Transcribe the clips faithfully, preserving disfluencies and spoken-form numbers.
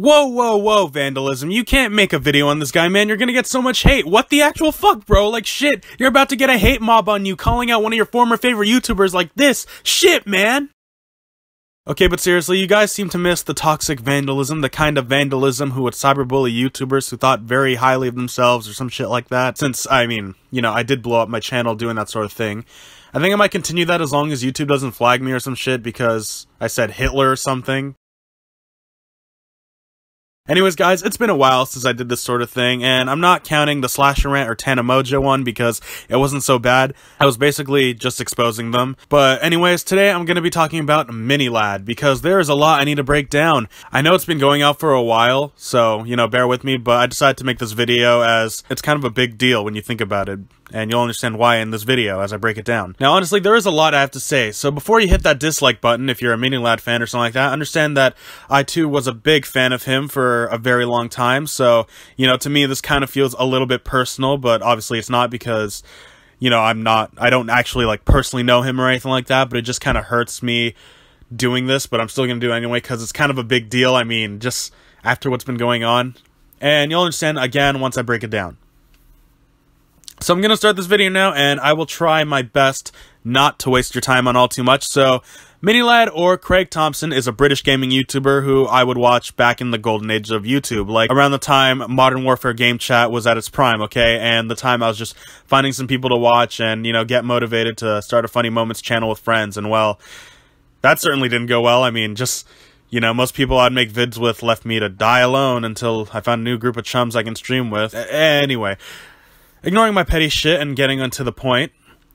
Whoa, whoa, whoa, vandalism. You can't make a video on this guy, man. You're gonna get so much hate. What the actual fuck, bro? Like, shit, you're about to get a hate mob on you calling out one of your former favorite YouTubers like this. Shit, man. Okay, but seriously, you guys seem to miss the toxic vandalism, the kind of vandalism who would cyberbully YouTubers who thought very highly of themselves or some shit like that. Since, I mean, you know, I did blow up my channel doing that sort of thing. I think I might continue that as long as YouTube doesn't flag me or some shit because I said Hitler or something. Anyways, guys, it's been a while since I did this sort of thing, and I'm not counting the Slasher Rant or Tanamojo one because it wasn't so bad. I was basically just exposing them. But anyways, today I'm going to be talking about Mini Ladd because there is a lot I need to break down. I know it's been going out for a while, so, you know, bear with me, but I decided to make this video as it's kind of a big deal when you think about it. And you'll understand why in this video as I break it down. Now, honestly, there is a lot I have to say, so before you hit that dislike button, if you're a Mini Ladd fan or something like that, understand that I, too, was a big fan of him for a very long time, so, you know, to me, this kind of feels a little bit personal, but obviously it's not because, you know, I'm not, I don't actually, like, personally know him or anything like that, but it just kind of hurts me doing this, but I'm still gonna do it anyway, because it's kind of a big deal, I mean, just after what's been going on, and you'll understand, again, once I break it down. So I'm going to start this video now, and I will try my best not to waste your time on all too much. So, Mini Ladd, or Craig Thompson, is a British gaming YouTuber who I would watch back in the golden age of YouTube. Like, around the time Modern Warfare Game Chat was at its prime, okay? And the time I was just finding some people to watch and, you know, get motivated to start a Funny Moments channel with friends. And, well, that certainly didn't go well. I mean, just... You know, most people I'd make vids with left me to die alone until I found a new group of chums I can stream with. Anyway... Ignoring my petty shit and getting on to the point,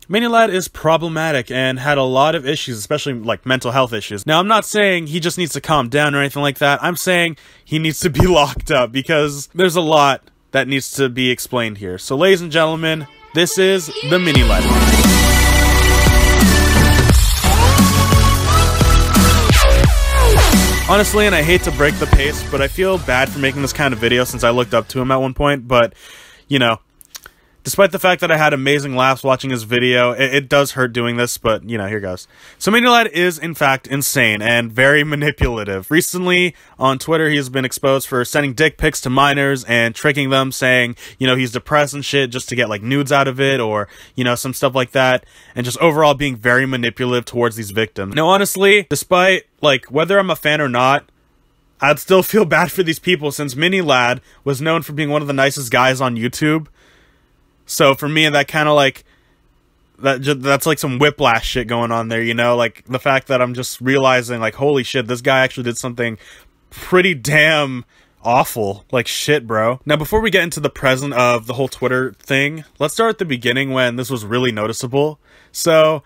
Mini Ladd is problematic and had a lot of issues, especially, like, mental health issues. Now, I'm not saying he just needs to calm down or anything like that. I'm saying he needs to be locked up because there's a lot that needs to be explained here. So, ladies and gentlemen, this is the Mini Ladd. Honestly, and I hate to break the pace, but I feel bad for making this kind of video since I looked up to him at one point, but, you know... Despite the fact that I had amazing laughs watching his video, it, it does hurt doing this, but, you know, here goes. So Mini Ladd is, in fact, insane and very manipulative. Recently, on Twitter, he has been exposed for sending dick pics to minors and tricking them, saying, you know, he's depressed and shit just to get, like, nudes out of it or, you know, some stuff like that, and just overall being very manipulative towards these victims. Now, honestly, despite, like, whether I'm a fan or not, I'd still feel bad for these people since Mini Ladd was known for being one of the nicest guys on YouTube. So for me, that kind of like, that just, that's like some whiplash shit going on there, you know? Like, the fact that I'm just realizing, like, holy shit, this guy actually did something pretty damn awful. Like, shit, bro. Now, before we get into the present of the whole Twitter thing, let's start at the beginning when this was really noticeable. So...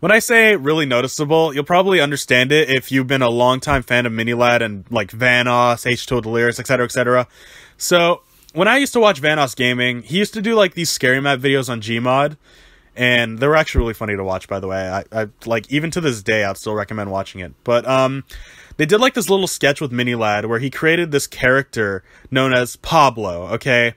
When I say really noticeable, you'll probably understand it if you've been a long-time fan of Mini Ladd and, like, Vanoss, H two O Delirious, et cetera, et cetera. So... When I used to watch Vanoss Gaming, he used to do, like, these scary map videos on Gmod, and they were actually really funny to watch, by the way. I, I like, even to this day, I'd still recommend watching it. But, um, they did, like, this little sketch with Mini Ladd where he created this character known as Pablo, okay?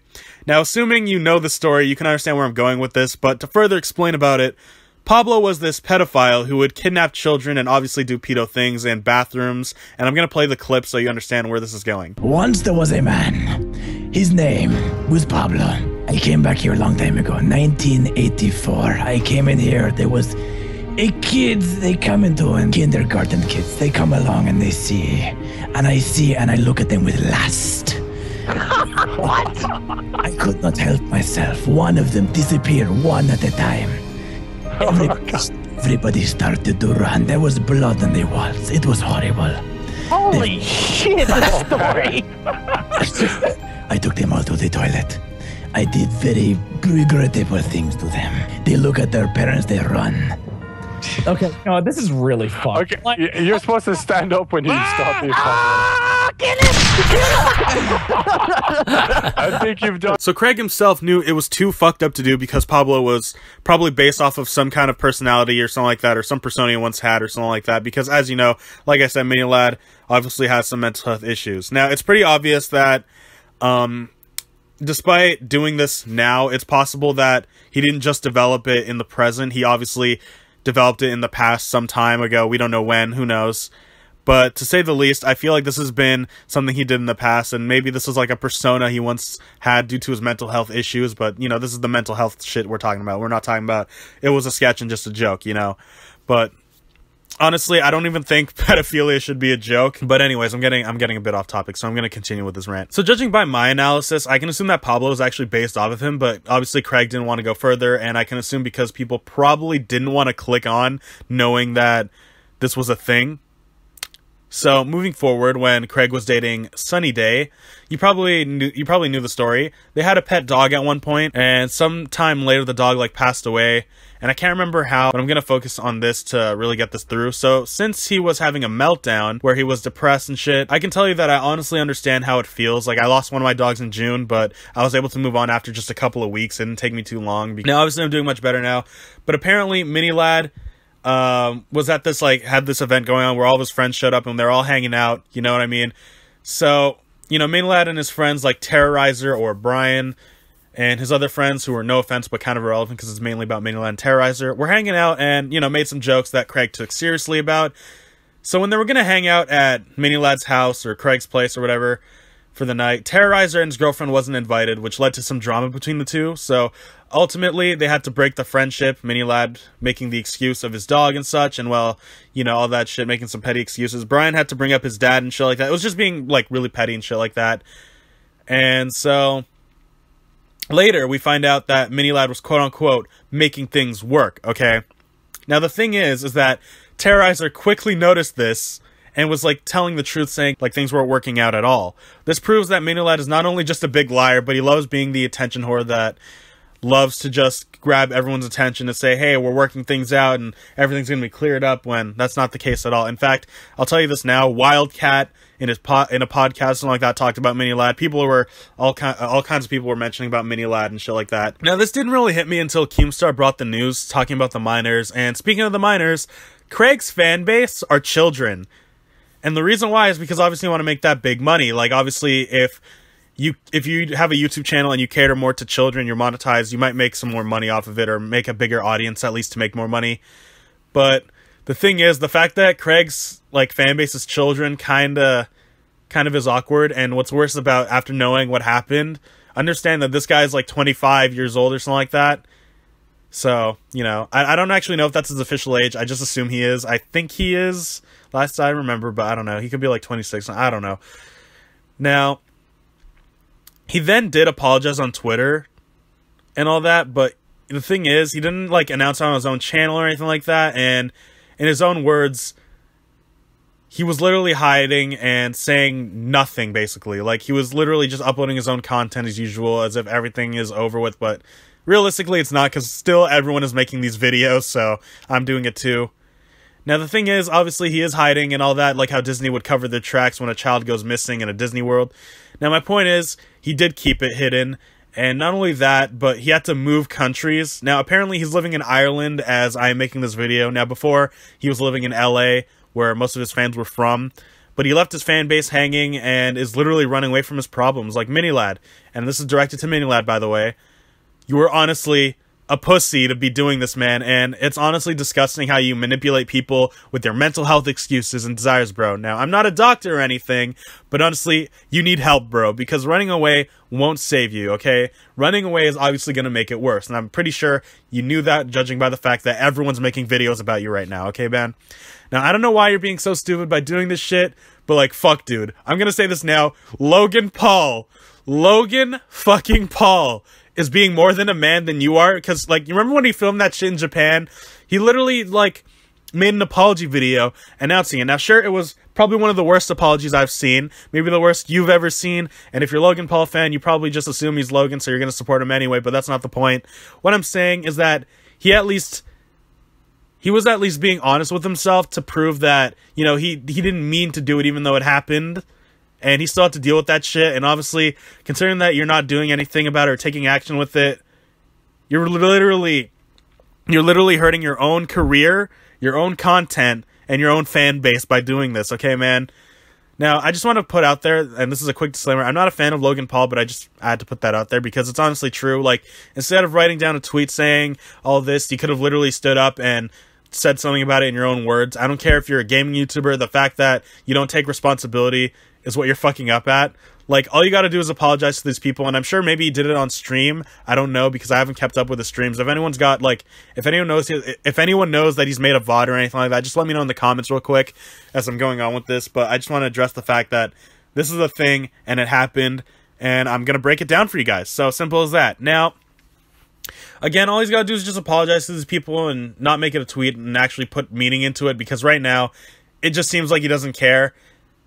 Now, assuming you know the story, you can understand where I'm going with this, but to further explain about it, Pablo was this pedophile who would kidnap children and obviously do pedo things in bathrooms, and I'm gonna play the clip so you understand where this is going. Once there was a man. His name was Pablo. I came back here a long time ago, nineteen eighty-four. I came in here, there was a kid, they come into and kindergarten kids. They come along and they see, and I see and I look at them with lust. What? I could not help myself. One of them disappeared, one at a time. Everybody, everybody started to run. There was blood on the walls. It was horrible. Holy they, shit, the story! I took them all to the toilet. I did very regrettable things to them. They look at their parents, they run. Okay, no, this is really fucked. Okay, like, you're supposed to stand up when you stop these ah, get him! I think you've done. So Craig himself knew it was too fucked up to do because Pablo was probably based off of some kind of personality or something like that, or some persona he once had or something like that. Because as you know, like I said, Mini Ladd obviously has some mental health issues. Now it's pretty obvious that, um, despite doing this now, it's possible that he didn't just develop it in the present. He obviously developed it in the past some time ago. We don't know when. Who knows? But to say the least, I feel like this has been something he did in the past, and maybe this is like a persona he once had due to his mental health issues, but, you know, this is the mental health shit we're talking about. We're not talking about it was a sketch and just a joke, you know? But honestly, I don't even think pedophilia should be a joke. But anyways, I'm getting I'm getting a bit off topic, so I'm going to continue with this rant. So judging by my analysis, I can assume that Pablo is actually based off of him, but obviously Craig didn't want to go further, and I can assume because people probably didn't want to click on knowing that this was a thing. So moving forward, when Craig was dating Sunny Day, you probably knew, you probably knew the story. They had a pet dog at one point, and sometime later the dog like passed away. And I can't remember how, but I'm going to focus on this to really get this through. So since he was having a meltdown where he was depressed and shit, I can tell you that I honestly understand how it feels. Like, I lost one of my dogs in June, but I was able to move on after just a couple of weeks. It didn't take me too long. Now, obviously, I'm doing much better now. But apparently, Mini Ladd um, was at this, like, had this event going on where all of his friends showed up and they're all hanging out. You know what I mean? So, you know, Mini Ladd and his friends, like Terrorizer or Brian, and his other friends, who were no offense but kind of irrelevant because it's mainly about Mini Ladd and Terrorizer, were hanging out and, you know, made some jokes that Craig took seriously about. So when they were going to hang out at Mini Ladd's house or Craig's place or whatever for the night, Terrorizer and his girlfriend wasn't invited, which led to some drama between the two. So ultimately, they had to break the friendship, Mini Ladd making the excuse of his dog and such, and, well, you know, all that shit, making some petty excuses. Brian had to bring up his dad and shit like that. It was just being, like, really petty and shit like that. And so later, we find out that Mini Ladd was, quote-unquote, making things work, okay? Now, the thing is, is that Terrorizer quickly noticed this and was, like, telling the truth, saying, like, things weren't working out at all. This proves that Mini Ladd is not only just a big liar, but he loves being the attention whore that loves to just grab everyone's attention to say, hey, we're working things out and everything's going to be cleared up, when that's not the case at all. In fact, I'll tell you this now, Wildcat in his po in a podcast and like that talked about Mini Ladd. People were, all, ki all kinds of people were mentioning about Mini Ladd and shit like that. Now, this didn't really hit me until Keemstar brought the news talking about the minors. And speaking of the minors, Craig's fan base are children. And the reason why is because obviously you want to make that big money. Like, obviously, if You, if you have a YouTube channel and you cater more to children, you're monetized, you might make some more money off of it, or make a bigger audience, at least, to make more money. But the thing is, the fact that Craig's, like, fan base is children kind of kind of is awkward. And what's worse about, after knowing what happened, understand that this guy's, like, twenty-five years old or something like that. So, you know, I, I don't actually know if that's his official age. I just assume he is. I think he is, last I remember, but I don't know. He could be, like, twenty-six. I don't know. Now, he then did apologize on Twitter and all that, but the thing is, he didn't, like, announce it on his own channel or anything like that, and in his own words, he was literally hiding and saying nothing, basically. Like, he was literally just uploading his own content as usual, as if everything is over with, but realistically, it's not, because still everyone is making these videos, so I'm doing it too. Now, the thing is, obviously, he is hiding and all that, like how Disney would cover their tracks when a child goes missing in a Disney World. Now, my point is, he did keep it hidden, and not only that, but he had to move countries. Now, apparently, he's living in Ireland as I am making this video. Now, before, he was living in L A, where most of his fans were from, but he left his fan base hanging and is literally running away from his problems, like Mini Ladd. And this is directed to Mini Ladd, by the way. You were honestly a pussy to be doing this, man, and it's honestly disgusting how you manipulate people with their mental health excuses and desires, bro. Now, I'm not a doctor or anything, but honestly, you need help, bro, because running away won't save you, okay? Running away is obviously going to make it worse, and I'm pretty sure you knew that, judging by the fact that everyone's making videos about you right now, okay, man? Now, I don't know why you're being so stupid by doing this shit, but, like, fuck, dude. I'm gonna say this now. Logan Paul. Logan fucking Paul is being more than a man than you are, because, like, you remember when he filmed that shit in Japan? He literally, like, made an apology video announcing it. Now, sure, it was probably one of the worst apologies I've seen, maybe the worst you've ever seen, and if you're a Logan Paul fan, you probably just assume he's Logan, so you're gonna support him anyway, but that's not the point. What I'm saying is that he at least, he was at least being honest with himself to prove that, you know, he, he didn't mean to do it, even though it happened. And he still had to deal with that shit. And obviously, considering that you're not doing anything about it or taking action with it, you're literally, you're literally hurting your own career, your own content, and your own fan base by doing this. Okay, man? Now, I just want to put out there, and this is a quick disclaimer, I'm not a fan of Logan Paul, but I just I had to put that out there because it's honestly true. Like, instead of writing down a tweet saying all this, he could have literally stood up and said something about it in your own words. I don't care if you're a gaming YouTuber. The fact that you don't take responsibility is what you're fucking up at. Like, all you got to do is apologize to these people. And I'm sure maybe he did it on stream. I don't know, because I haven't kept up with the streams. If anyone's got, like, if anyone knows, if anyone knows that he's made a V O D or anything like that, just let me know in the comments real quick as I'm going on with this. But I just want to address the fact that this is a thing and it happened, and I'm going to break it down for you guys. So simple as that. Now, again, all he's got to do is just apologize to these people and not make it a tweet and actually put meaning into it, because right now it just seems like he doesn't care.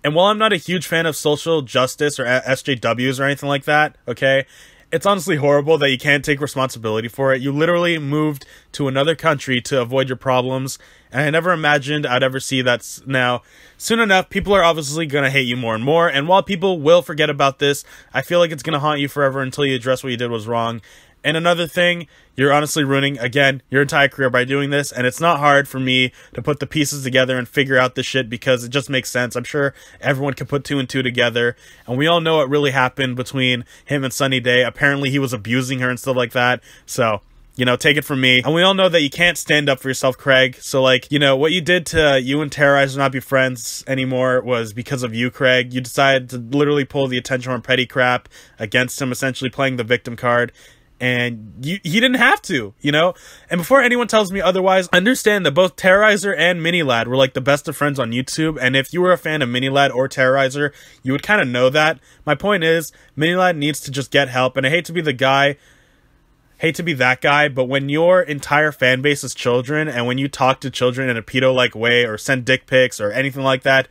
And while I'm not a huge fan of social justice or S J Ws or anything like that, okay, it's honestly horrible that you can't take responsibility for it. You literally moved to another country to avoid your problems, and I never imagined I'd ever see that. Now, soon enough, people are obviously going to hate you more and more, and while people will forget about this, I feel like it's going to haunt you forever until you address what you did was wrong. And another thing, you're honestly ruining, again, your entire career by doing this. And it's not hard for me to put the pieces together and figure out this shit, because it just makes sense. I'm sure everyone can put two and two together. And we all know what really happened between him and Sunny Day. Apparently, he was abusing her and stuff like that. So, you know, take it from me. And we all know that you can't stand up for yourself, Craig. So, like, you know, what you did to you and Terrorizer not be friends anymore was because of you, Craig. You decided to literally pull the attention on petty crap against him, essentially playing the victim card. And you, he didn't have to, you know? And before anyone tells me otherwise, understand that both Terrorizer and Mini Ladd were, like, the best of friends on YouTube. And if you were a fan of Mini Ladd or Terrorizer, you would kind of know that. My point is, Mini Ladd needs to just get help. And I hate to be the guy... hate to be that guy, but when your entire fan base is children, and when you talk to children in a pedo-like way, or send dick pics, or anything like that...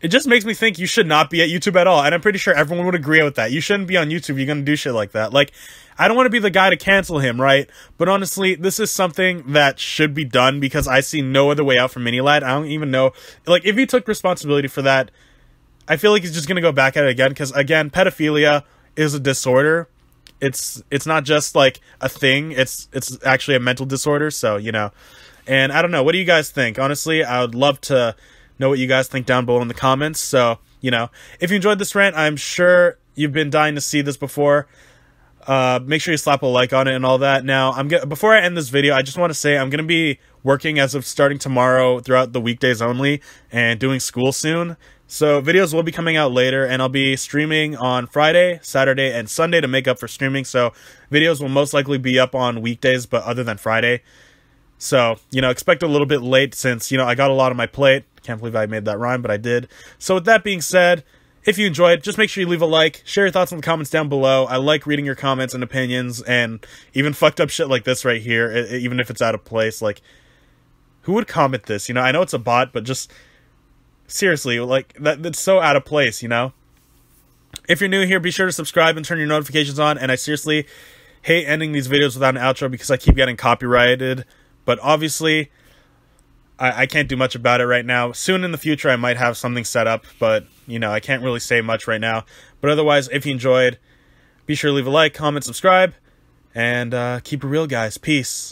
it just makes me think you should not be at YouTube at all. And I'm pretty sure everyone would agree with that. You shouldn't be on YouTube. You're going to do shit like that. Like, I don't want to be the guy to cancel him, right? But honestly, this is something that should be done, because I see no other way out for Mini Ladd. I don't even know. Like, if he took responsibility for that, I feel like he's just going to go back at it again. Because, again, pedophilia is a disorder. It's it's not just, like, a thing. It's, it's actually a mental disorder. So, you know. And I don't know. What do you guys think? Honestly, I would love to... know what you guys think down below in the comments. So, you know, if you enjoyed this rant, I'm sure you've been dying to see this before. Uh, make sure you slap a like on it and all that. Now, I'm gonna, before I end this video, I just want to say I'm going to be working as of starting tomorrow throughout the weekdays only, and doing school soon. So videos will be coming out later, and I'll be streaming on Friday, Saturday, and Sunday to make up for streaming. So videos will most likely be up on weekdays, but other than Friday. So, you know, expect a little bit late, since, you know, I got a lot on my plate. Can't believe I made that rhyme, but I did. So with that being said, if you enjoyed, just make sure you leave a like. Share your thoughts in the comments down below. I like reading your comments and opinions, and even fucked up shit like this right here, it, even if it's out of place. Like, who would comment this? You know, I know it's a bot, but just, seriously, like, that, that's so out of place, you know? If you're new here, be sure to subscribe and turn your notifications on, and I seriously hate ending these videos without an outro, because I keep getting copyrighted. But obviously, I, I can't do much about it right now. Soon in the future, I might have something set up, but, you know, I can't really say much right now. But otherwise, if you enjoyed, be sure to leave a like, comment, subscribe, and uh, keep it real, guys. Peace.